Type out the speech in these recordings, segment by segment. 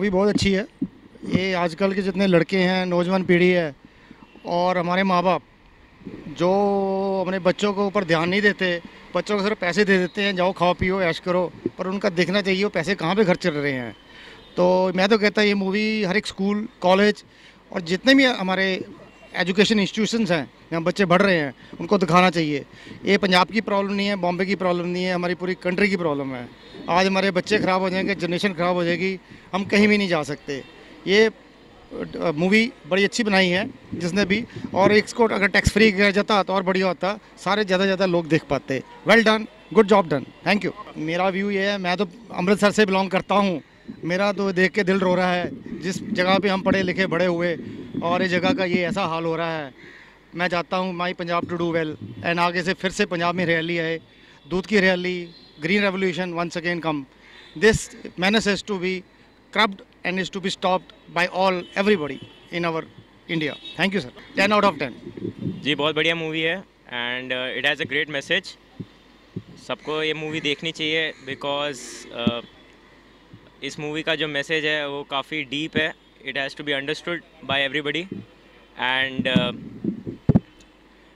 Movie बहुत अच्छी है। ये आजकल के जितने लड़के हैं, नौजवान पीढ़ी है और हमारे माँ बाप जो अपने बच्चों के ऊपर ध्यान नहीं देते, बच्चों को सिर्फ पैसे दे देते हैं, जाओ खाओ पियो ऐश करो, पर उनका देखना चाहिए वो पैसे कहाँ पे खर्च कर रहे हैं। तो मैं तो कहता ये मूवी हर एक स्कूल, कॉलेज और जितने भी हमारे एजुकेशन इंस्टीट्यूशंस हैं जहाँ बच्चे बढ़ रहे हैं उनको दिखाना चाहिए। ये पंजाब की प्रॉब्लम नहीं है, बॉम्बे की प्रॉब्लम नहीं है, हमारी पूरी कंट्री की प्रॉब्लम है। आज हमारे बच्चे ख़राब हो जाएंगे, जनरेशन ख़राब हो जाएगी, हम कहीं भी नहीं जा सकते। ये मूवी बड़ी अच्छी बनाई है जिसने भी, और इसको अगर टैक्स फ्री किया जाता तो और बढ़िया होता, सारे ज़्यादा ज़्यादा लोग देख पाते। Well done, good job done, thank you. मेरा व्यू ये है, मैं तो अमृतसर से बिलोंग करता हूँ, मेरा तो देख के दिल रो रहा है जिस जगह पे हम पढ़े लिखे बड़े हुए और इस जगह का ये ऐसा हाल हो रहा है। मैं चाहता हूँ my Punjab to do well and आगे से फिर से पंजाब में हरियाली आए, दूध की हरियाली, green revolution once again come. This menace has to be curbed and is to be stopped by all everybody in our India. Thank you sir. 10 out of 10. जी बहुत बढ़िया मूवी है and it has a great message. सबको ये movie देखनी चाहिए because इस movie का जो मैसेज है वो काफ़ी डीप है. It has to be understood by everybody and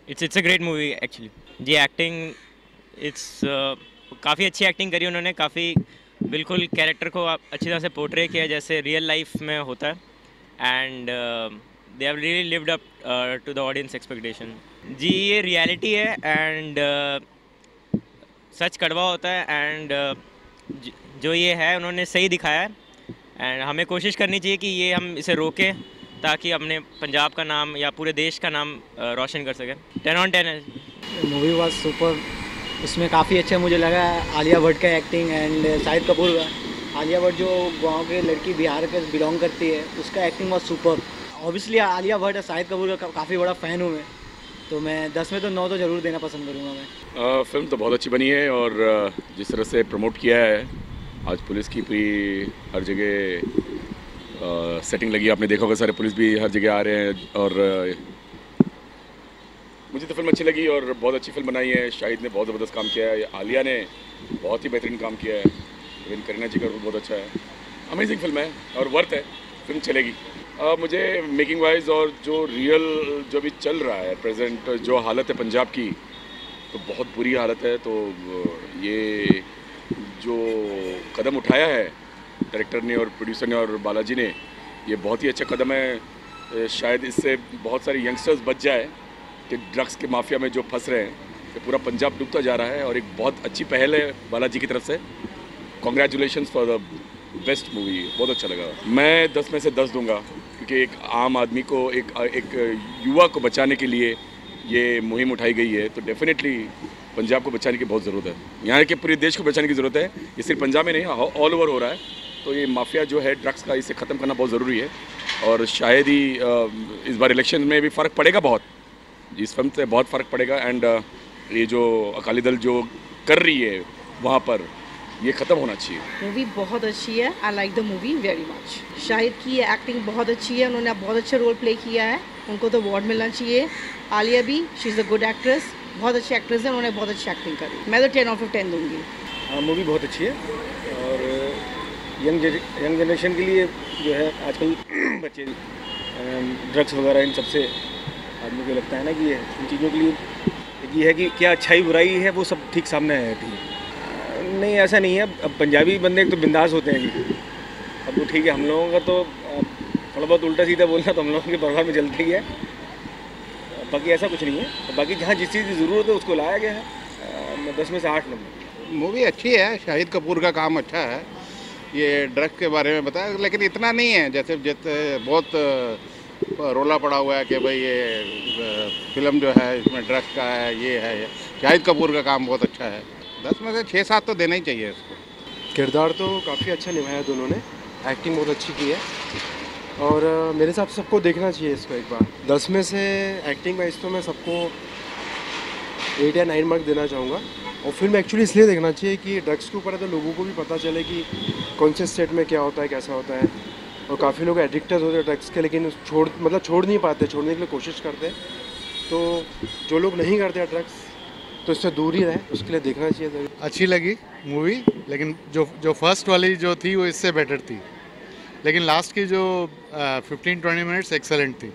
it's a great movie actually. जी एक्टिंग काफ़ी अच्छी एक्टिंग करी उन्होंने, काफ़ी बिल्कुल कैरेक्टर को आप अच्छी तरह से पोर्ट्रे किया जैसे रियल लाइफ में होता है and they have really lived up to the audience expectation. जी ये रियलिटी है एंड सच कड़वा होता है एंड जो ये है उन्होंने सही दिखाया है एंड हमें कोशिश करनी चाहिए कि ये हम इसे रोकें ताकि अपने पंजाब का नाम या पूरे देश का नाम रोशन कर सकें। 10 on 10 है। मूवी वाज सुपर, उसमें काफ़ी अच्छा मुझे लगा आलिया भट्ट का एक्टिंग एंड शाहिद कपूर का। आलिया भट्ट जो गांव के लड़की बिहार के बिलोंग करती है उसका एक्टिंग बहुत सुपर। ऑब्वियसली आलिया भट्ट और शाहिद कपूर का काफ़ी बड़ा फ़ैन हूँ मैं, तो मैं 10 में तो 9 तो ज़रूर देना पसंद करूँगा मैं। फिल्म तो बहुत अच्छी बनी है और जिस तरह से प्रमोट किया है, आज पुलिस की पूरी हर जगह सेटिंग लगी, आपने देखा होगा सारे पुलिस भी हर जगह आ रहे हैं और मुझे तो फिल्म अच्छी लगी और बहुत अच्छी फिल्म बनाई है। शाहिद ने बहुत ज़बरदस्त काम किया है, आलिया ने बहुत ही बेहतरीन काम किया है, इवन करीना जी का रोल बहुत अच्छा है। अमेजिंग फिल्म है और वर्थ है, फिल्म चलेगी। मुझे मेकिंग वाइज और जो रियल जो भी चल रहा है प्रेजेंट जो हालत है पंजाब की तो बहुत बुरी हालत है। तो ये जो कदम उठाया है डायरेक्टर ने और प्रोड्यूसर ने और बालाजी ने, ये बहुत ही अच्छा कदम है। शायद इससे बहुत सारे यंगस्टर्स बच जाए कि ड्रग्स के माफिया में जो फंस रहे हैं, पूरा पंजाब डूबता जा रहा है और एक बहुत अच्छी पहल है बालाजी की तरफ से। Congratulations for the best movie, बहुत अच्छा लगा। मैं 10 में से 10 दूंगा क्योंकि एक आम आदमी को, एक युवा को बचाने के लिए ये मुहिम उठाई गई है, तो डेफिनेटली पंजाब को बचाने की बहुत ज़रूरत है, यहाँ के पूरे देश को बचाने की ज़रूरत है। ये सिर्फ पंजाब में नहीं, ऑल ओवर हो रहा है। तो ये माफिया जो है ड्रग्स का, इसे ख़त्म करना बहुत ज़रूरी है और शायद ही इस बार इलेक्शन में भी फ़र्क पड़ेगा, बहुत इस फिल्म से बहुत फ़र्क पड़ेगा। एंड ये जो अकाली दल जो कर रही है वहाँ पर, ये ख़त्म होना चाहिए। मूवी बहुत अच्छी है, I like the movie very much. Shahid की एक्टिंग बहुत अच्छी है, उन्होंने बहुत अच्छा रोल प्ले किया है, उनको तो अवार्ड मिलना चाहिए। आलिया भी, she is a good actress, बहुत अच्छी एक्ट्रेस है, उन्होंने बहुत अच्छी एक्टिंग करी। मैं तो 10 out of 10 दूँगी। मूवी बहुत अच्छी है और यंग जनरेशन के लिए जो है आजकल बच्चे ड्रग्स वगैरह इन सबसे आदमी को लगता है ना कि ये इन चीज़ों के लिए ये है कि क्या अच्छाई बुराई है, वो सब ठीक सामने आया। ठीक नहीं, ऐसा नहीं है। अब पंजाबी बंदे तो बिंदास होते हैं कि अब वो ठीक है, हम लोगों का तो थोड़ा बहुत उल्टा सीधा बोलना तो हम लोगों के परिवार में चलते ही है, बाकी ऐसा कुछ नहीं है। बाकी जहाँ जिस चीज़ की ज़रूरत है उसको लाया गया है। 10 में से 8 नंबर। मूवी अच्छी है, शाहिद कपूर का काम अच्छा है। ये ड्रग्स के बारे में बताया लेकिन इतना नहीं है जैसे बहुत रोला पड़ा हुआ है कि भाई ये फिल्म जो है इसमें ड्रग्स का है, ये है। शाहिद कपूर का काम बहुत अच्छा है, 10 में से 6-7 तो देना ही चाहिए इसको। किरदार तो काफ़ी अच्छा निभाया दोनों ने, एक्टिंग बहुत अच्छी की है और मेरे हिसाब से सबको देखना चाहिए इसको एक बार। 10 में से एक्टिंग वाइज तो मैं सबको 8 या 9 मार्क देना चाहूँगा। और फिल्म एक्चुअली इसलिए देखना चाहिए कि ड्रग्स के ऊपर है तो लोगों को भी पता चले कि कौन से स्टेट में क्या होता है, कैसा होता है। और काफ़ी लोग एडिक्टेड होते हैं ड्रग्स के, लेकिन छोड़ नहीं पाते, छोड़ने के लिए कोशिश करते। तो जो लोग नहीं करते ड्रग्स तो इससे दूर ही रहें, उसके लिए देखना चाहिए। अच्छी लगी मूवी, लेकिन जो फर्स्ट वाली जो थी वो इससे बेटर थी। लेकिन लास्ट की जो 15-20 मिनट्स एक्सेलेंट थी।